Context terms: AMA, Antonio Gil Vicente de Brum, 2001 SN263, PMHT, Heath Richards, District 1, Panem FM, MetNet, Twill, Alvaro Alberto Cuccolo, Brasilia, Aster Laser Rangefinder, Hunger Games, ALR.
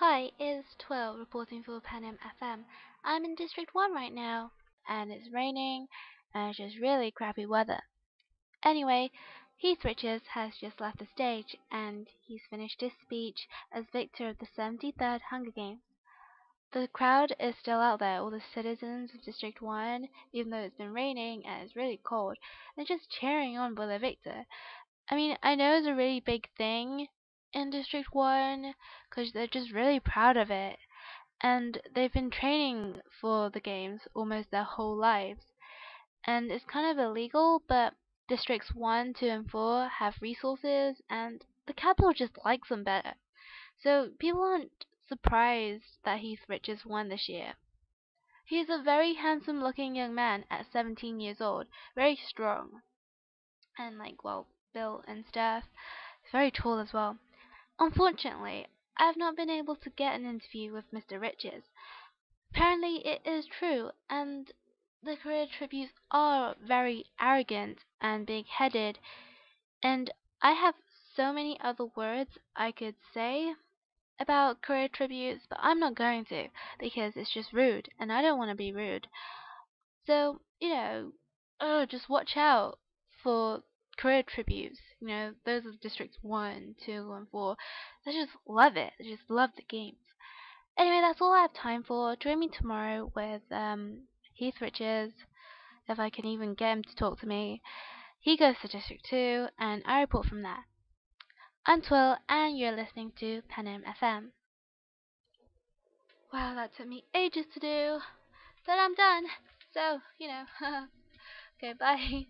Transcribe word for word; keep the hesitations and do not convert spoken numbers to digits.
Hi, it's Twill reporting for Panem F M. I'm in District one right now, and it's raining, and it's just really crappy weather. Anyway, Heath Richards has just left the stage, and he's finished his speech as victor of the seventy-third Hunger Games. The crowd is still out there, all the citizens of District one, even though it's been raining and it's really cold, they're just cheering on for their victor. I mean, I know it's a really big thing in District one, because they're just really proud of it, and they've been training for the games almost their whole lives, and it's kind of illegal, but Districts one, two, and four have resources, and the capital just likes them better, so people aren't surprised that Heath Richards won this year. He's a very handsome looking young man at seventeen years old, very strong, and like well built and stuff, very tall as well. Unfortunately, I have not been able to get an interview with Mister Richards. Apparently it is true, and the career tributes are very arrogant and big-headed, and I have so many other words I could say about career tributes, but I'm not going to, because it's just rude, and I don't want to be rude. So, you know, oh, just watch out for career tributes. You know, those are Districts one, two, and four. I just love it. I just love the games. Anyway, that's all I have time for. Join me tomorrow with um, Heath Richards, if I can even get him to talk to me. He goes to District two, and I report from there. I'm Twill, and you're listening to Panem F M. Wow, that took me ages to do, but I'm done. So, you know, okay, bye.